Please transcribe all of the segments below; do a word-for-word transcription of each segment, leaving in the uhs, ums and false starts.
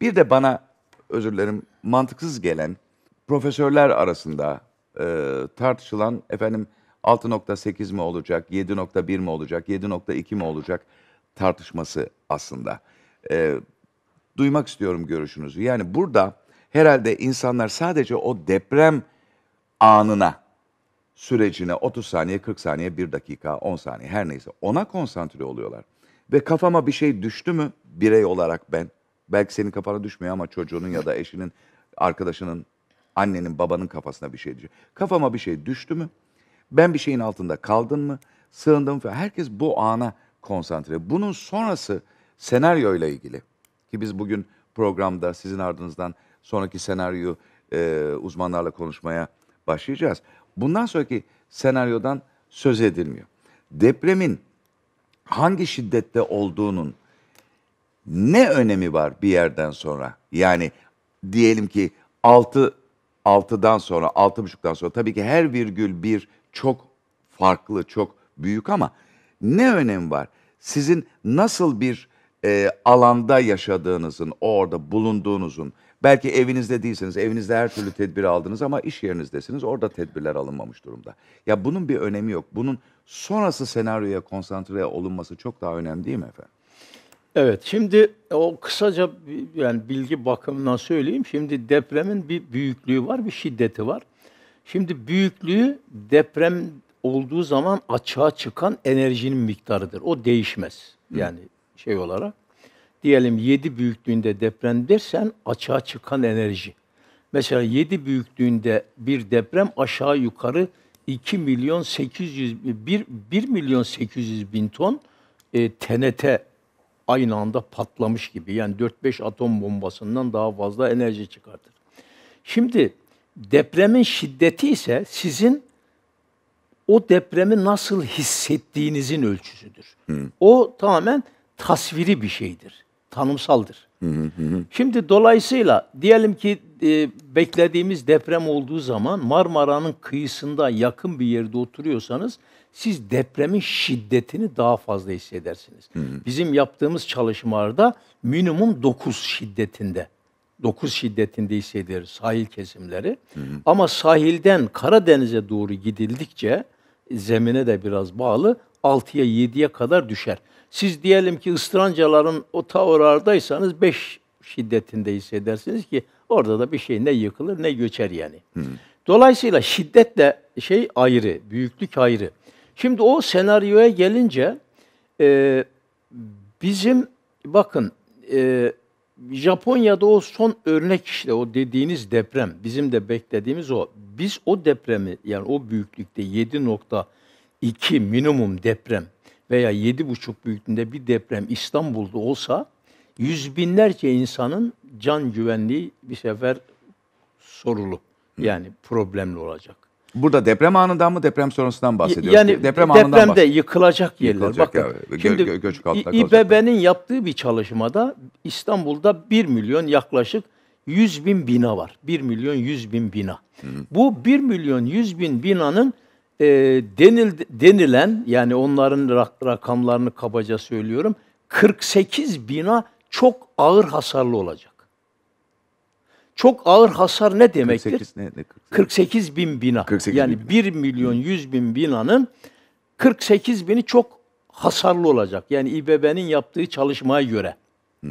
Bir de bana, özür dilerim, mantıksız gelen profesörler arasında e, tartışılan efendim altı nokta sekiz mi olacak, yedi nokta bir mi olacak, yedi nokta iki mi olacak tartışması aslında. E, duymak istiyorum görüşünüzü. Yani burada herhalde insanlar sadece o deprem anına, sürecine otuz saniye, kırk saniye, bir dakika, on saniye, her neyse ona konsantre oluyorlar. Ve kafama bir şey düştü mü birey olarak ben, belki senin kafana düşmüyor ama çocuğunun ya da eşinin, arkadaşının, annenin, babanın kafasına bir şey düşüyor. Kafama bir şey düştü mü, ben bir şeyin altında kaldım mı, sığındım falan. Herkes bu ana konsantre. Bunun sonrası senaryoyla ilgili. Ki biz bugün programda sizin ardınızdan sonraki senaryoyu e, uzmanlarla konuşmaya başlayacağız. Bundan sonraki senaryodan söz edilmiyor. Depremin hangi şiddette olduğunun ne önemi var bir yerden sonra? Yani diyelim ki altı altıdan sonra, altı buçuktan sonra tabii ki her virgül bir çok farklı, çok büyük ama ne önemi var? Sizin nasıl bir e, alanda yaşadığınızın, orada bulunduğunuzun, belki evinizde değilsiniz, evinizde her türlü tedbir aldınız ama iş yerinizdesiniz, orada tedbirler alınmamış durumda. Ya bunun bir önemi yok. Bunun sonrası senaryoya konsantre olunması çok daha önemli değil mi efendim? Evet, şimdi o kısaca yani bilgi bakımından söyleyeyim. Şimdi depremin bir büyüklüğü var, bir şiddeti var. Şimdi büyüklüğü deprem olduğu zaman açığa çıkan enerjinin miktarıdır. O değişmez yani Hı. şey olarak. Diyelim yedi büyüklüğünde deprem dersen açığa çıkan enerji. Mesela yedi büyüklüğünde bir deprem aşağı yukarı bir milyon sekiz yüz bin ton e, T N T aynı anda patlamış gibi. Yani dört beş atom bombasından daha fazla enerji çıkartır. Şimdi depremin şiddeti ise sizin o depremi nasıl hissettiğinizin ölçüsüdür. Hı. O tamamen tasviri bir şeydir, tanımsaldır. Hı hı hı. Şimdi dolayısıyla diyelim ki e, beklediğimiz deprem olduğu zaman Marmara'nın kıyısında yakın bir yerde oturuyorsanız siz depremin şiddetini daha fazla hissedersiniz. Hı hı. Bizim yaptığımız çalışmalarda minimum dokuz şiddetinde dokuz şiddetinde hissederiz sahil kesimleri. Hı hı. Ama sahilden Karadeniz'e doğru gidildikçe zemine de biraz bağlı altıya yediye kadar düşer. Siz diyelim ki Islancaların o ta oradaysanız beş şiddetinde hissedersiniz ki orada da bir şey ne yıkılır ne göçer yani. Hmm. Dolayısıyla şiddetle şey ayrı, büyüklük ayrı. Şimdi o senaryoya gelince e, bizim bakın e, Japonya'da o son örnek işte o dediğiniz deprem bizim de beklediğimiz o. Biz o depremi yani o büyüklükte yedi nokta iki minimum deprem veya yedi buçuk büyüklüğünde bir deprem İstanbul'da olsa yüz binlerce insanın can güvenliği bir sefer sorulu. Yani problemli olacak. Burada deprem anından mı deprem sonrasından bahsediyoruz? Yani deprem depremde yıkılacak yerler. Yıkılacak bakın, ya, şimdi gö göç İ B B'nin yaptığı bir çalışmada İstanbul'da bir milyon yaklaşık yüz bin bina var. bir milyon yüz bin bina. Hı. Bu bir milyon yüz bin binanın E, denil, denilen yani onların rak, rakamlarını kabaca söylüyorum kırk sekiz bina çok ağır hasarlı olacak. Çok ağır hasar ne demektir? kırk sekiz bin bina. kırk sekiz yani bin bir milyon yüz bin binanın kırk sekiz bini çok hasarlı olacak. Yani İ B B'nin yaptığı çalışmaya göre. Hı.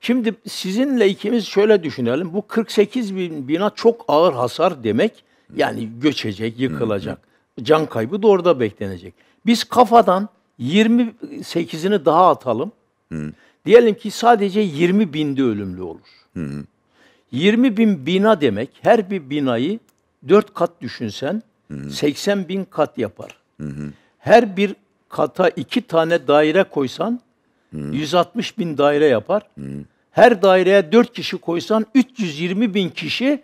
Şimdi sizinle ikimiz şöyle düşünelim. Bu kırk sekiz bin bina çok ağır hasar demek. Yani göçecek, yıkılacak. Hı hı. Can kaybı da orada beklenecek. Biz kafadan yirmi sekizini daha atalım. Hı. Diyelim ki sadece yirmi binde ölümlü olur. Hı hı. yirmi bin bina demek her bir binayı dört kat düşünsen hı hı. seksen bin kat yapar. Hı hı. Her bir kata iki tane daire koysan hı hı. yüz altmış bin daire yapar. Hı hı. Her daireye dört kişi koysan üç yüz yirmi bin kişi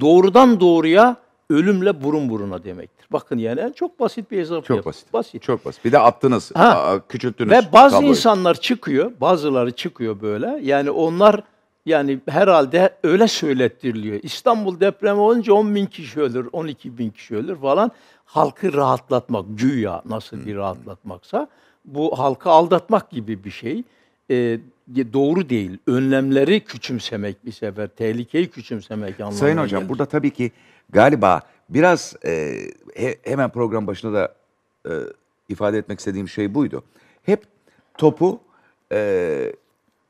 doğrudan doğruya ölümle burun buruna demektir. Bakın yani çok basit bir hesap. Çok basit. basit. Çok basit. Bir de attınız, ha. küçülttünüz. Ve bazı tabloyu. insanlar çıkıyor, bazıları çıkıyor böyle. Yani onlar yani herhalde öyle söylettiriliyor. İstanbul depremi olunca on bin kişi ölür, on iki bin kişi ölür falan. Halkı rahatlatmak, güya nasıl bir rahatlatmaksa bu halkı aldatmak gibi bir şey. e, doğru değil. Önlemleri küçümsemek bir sefer, tehlikeyi küçümsemek anlamına Sayın hocam gelir. Burada tabii ki galiba biraz e, he, hemen program başında da e, ifade etmek istediğim şey buydu. Hep topu e,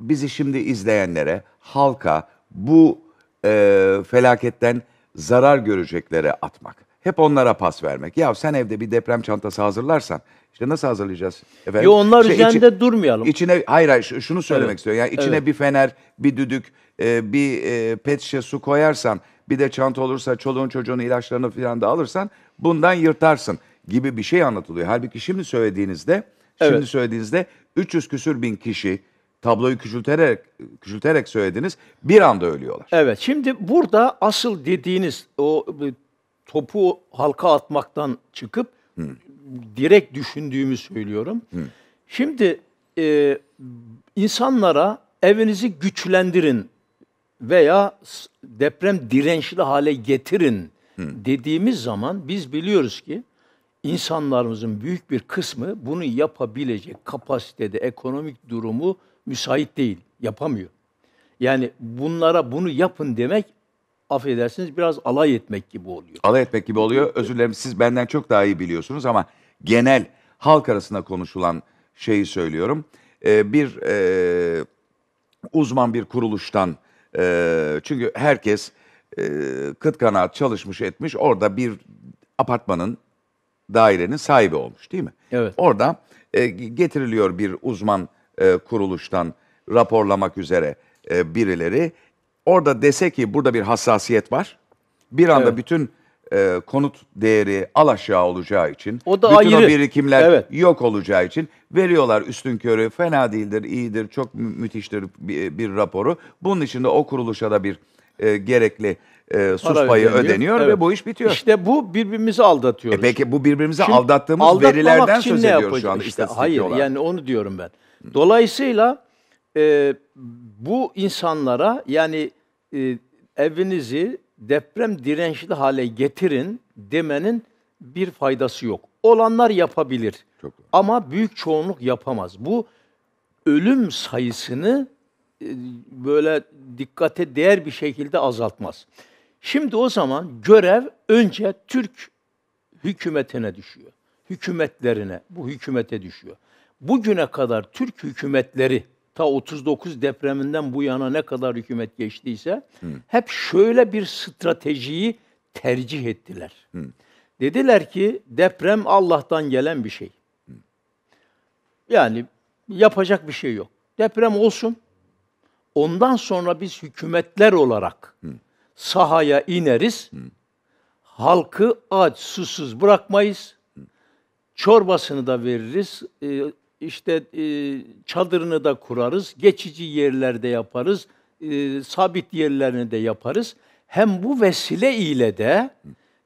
bizi şimdi izleyenlere, halka, bu e, felaketten zarar göreceklere atmak. Hep onlara pas vermek. Ya sen evde bir deprem çantası hazırlarsan, işte nasıl hazırlayacağız? Efendim, Yo, onlar şey, üzerinde içi, durmayalım. İçine, hayır hayır şunu söylemek evet. istiyorum. Yani içine evet. bir fener, bir düdük, e, bir e, pet şişe su koyarsan, bir de çanta olursa çoluğun çocuğun ilaçlarını falan da alırsan bundan yırtarsın gibi bir şey anlatılıyor. Halbuki şimdi söylediğinizde, şimdi evet. söylediğinizde üç yüz küsür bin kişi, tabloyu küçülterek, küçülterek söylediniz, bir anda ölüyorlar. Evet, şimdi burada asıl dediğiniz o topu halka atmaktan çıkıp hmm. direkt düşündüğümü söylüyorum. Hmm. Şimdi e, insanlara evinizi güçlendirin veya deprem dirençli hale getirin hmm. dediğimiz zaman biz biliyoruz ki insanlarımızın büyük bir kısmı bunu yapabilecek kapasitede, ekonomik durumu müsait değil, yapamıyor. Yani bunlara bunu yapın demek, affedersiniz, biraz alay etmek gibi oluyor. Alay etmek gibi oluyor. Özür dilerim, siz benden çok daha iyi biliyorsunuz ama genel halk arasında konuşulan şeyi söylüyorum. Ee, bir e, uzman bir kuruluştan, e, çünkü herkes e, kıt kanaat çalışmış etmiş, orada bir apartmanın, dairenin sahibi olmuş değil mi? Evet. Orada e, getiriliyor bir uzman e, kuruluştan raporlamak üzere e, birileri. Orada dese ki burada bir hassasiyet var. Bir anda evet. bütün e, konut değeri alaşağı olacağı için, o da bütün ayrı. O birikimler evet. yok olacağı için veriyorlar üstünkörü, fena değildir, iyidir, çok mü müthiştir bir, bir raporu. Bunun için de o kuruluşa da bir e, gerekli e, sus Para payı ödeniyor, ödeniyor evet. ve bu iş bitiyor. İşte bu birbirimizi aldatıyoruz. E peki bu birbirimizi Şimdi, aldattığımız verilerden söz ediyoruz şu anda. İşte, hayır olarak. Yani onu diyorum ben. Dolayısıyla... Ee, bu insanlara yani e, evinizi deprem dirençli hale getirin demenin bir faydası yok. Olanlar yapabilir Çok ama büyük çoğunluk yapamaz. Bu ölüm sayısını e, böyle dikkate değer bir şekilde azaltmaz. Şimdi o zaman görev önce Türk hükümetine düşüyor. Hükümetlerine, bu hükümete düşüyor. Bugüne kadar Türk hükümetleri, ta otuz dokuz depreminden bu yana ne kadar hükümet geçtiyse Hı. hep şöyle bir stratejiyi tercih ettiler. Hı. Dediler ki deprem Allah'tan gelen bir şey. Hı. Yani yapacak bir şey yok. Deprem olsun. Ondan sonra biz hükümetler olarak Hı. sahaya ineriz. Hı. Halkı aç, susuz bırakmayız. Hı. Çorbasını da veririz. Ee, İşte e, çadırını da kurarız, geçici yerlerde yaparız, e, sabit yerlerini de yaparız. Hem bu vesile ile de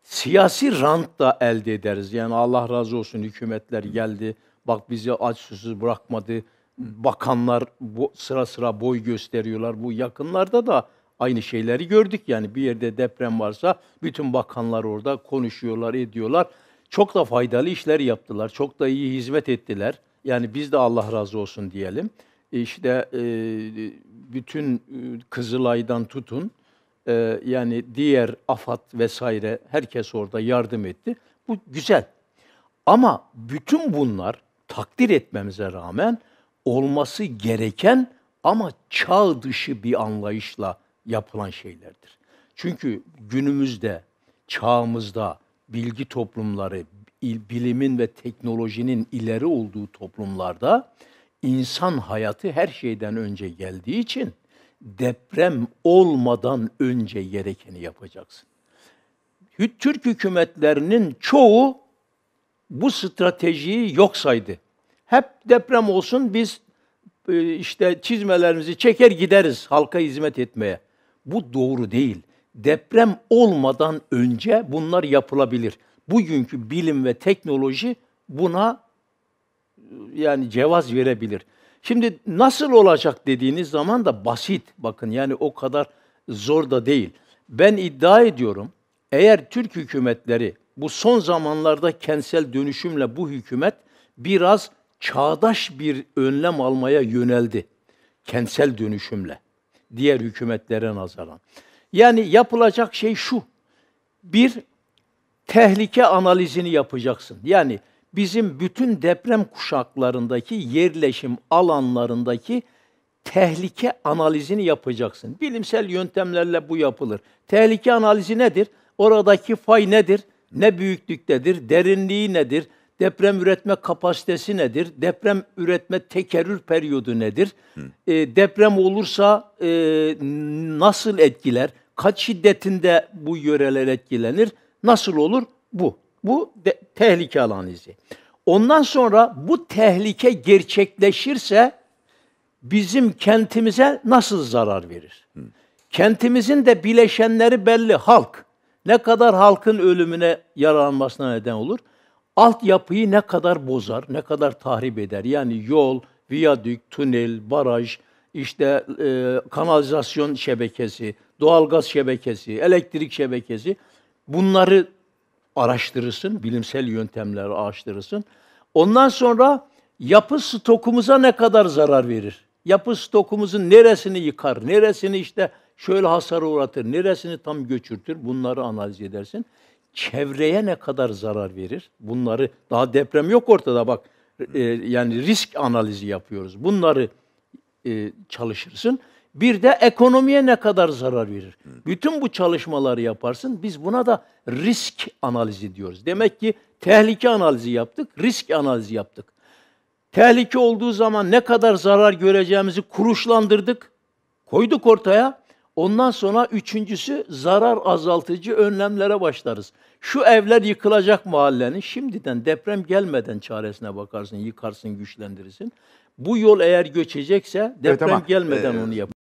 siyasi rant da elde ederiz. Yani Allah razı olsun hükümetler geldi, bak bizi aç susuz bırakmadı, bakanlar bu, sıra sıra boy gösteriyorlar. Bu yakınlarda da aynı şeyleri gördük. Yani bir yerde deprem varsa bütün bakanlar orada konuşuyorlar, ediyorlar. Çok da faydalı işler yaptılar, çok da iyi hizmet ettiler. Yani biz de Allah razı olsun diyelim. İşte e, bütün Kızılay'dan tutun, e, yani diğer AFAD vesaire herkes orada yardım etti. Bu güzel. Ama bütün bunlar takdir etmemize rağmen olması gereken ama çağ dışı bir anlayışla yapılan şeylerdir. Çünkü günümüzde, çağımızda bilgi toplumları, bilimin ve teknolojinin ileri olduğu toplumlarda insan hayatı her şeyden önce geldiği için deprem olmadan önce gerekeni yapacaksın. Türk hükümetlerinin çoğu bu stratejiyi yok saydı. Hep deprem olsun biz işte çizmelerimizi çeker gideriz halka hizmet etmeye. Bu doğru değil. Deprem olmadan önce bunlar yapılabilir. Bugünkü bilim ve teknoloji buna yani cevaz verebilir. Şimdi nasıl olacak dediğiniz zaman da basit. Bakın yani o kadar zor da değil. Ben iddia ediyorum eğer Türk hükümetleri bu son zamanlarda kentsel dönüşümle bu hükümet biraz çağdaş bir önlem almaya yöneldi. kentsel dönüşümle, diğer hükümetlere nazaran. Yani yapılacak şey şu, bir tehlike analizini yapacaksın. Yani bizim bütün deprem kuşaklarındaki yerleşim alanlarındaki tehlike analizini yapacaksın. Bilimsel yöntemlerle bu yapılır. Tehlike analizi nedir? Oradaki fay nedir? Ne büyüklüktedir? Derinliği nedir? Deprem üretme kapasitesi nedir? Deprem üretme tekerrür periyodu nedir? E, deprem olursa e, nasıl etkiler? Kaç şiddetinde bu yöreler etkilenir? Nasıl olur? Bu. Bu de, tehlike analizi. Ondan sonra bu tehlike gerçekleşirse bizim kentimize nasıl zarar verir? Hı. Kentimizin de bileşenleri belli. Halk. Ne kadar halkın ölümüne yaralanmasına neden olur? Altyapıyı ne kadar bozar, ne kadar tahrip eder? Yani yol, viyadük, tünel, baraj, işte e, kanalizasyon şebekesi, doğalgaz şebekesi, elektrik şebekesi. Bunları araştırırsın, bilimsel yöntemleri araştırırsın. Ondan sonra yapı stokumuza ne kadar zarar verir? Yapı stokumuzun neresini yıkar, neresini işte şöyle hasara uğratır, neresini tam göçürtür? Bunları analiz edersin. Çevreye ne kadar zarar verir? Bunları, daha deprem yok ortada bak, e, yani risk analizi yapıyoruz. Bunları e, çalışırsın. Bir de ekonomiye ne kadar zarar verir? Bütün bu çalışmaları yaparsın. Biz buna da risk analizi diyoruz. Demek ki tehlike analizi yaptık, risk analizi yaptık. Tehlike olduğu zaman ne kadar zarar göreceğimizi kuruşlandırdık, koyduk ortaya. Ondan sonra üçüncüsü zarar azaltıcı önlemlere başlarız. Şu evler yıkılacak mahallenin, şimdiden deprem gelmeden çaresine bakarsın, yıkarsın, güçlendirirsin. Bu yol eğer göçecekse deprem evet, gelmeden e onu yaparsın.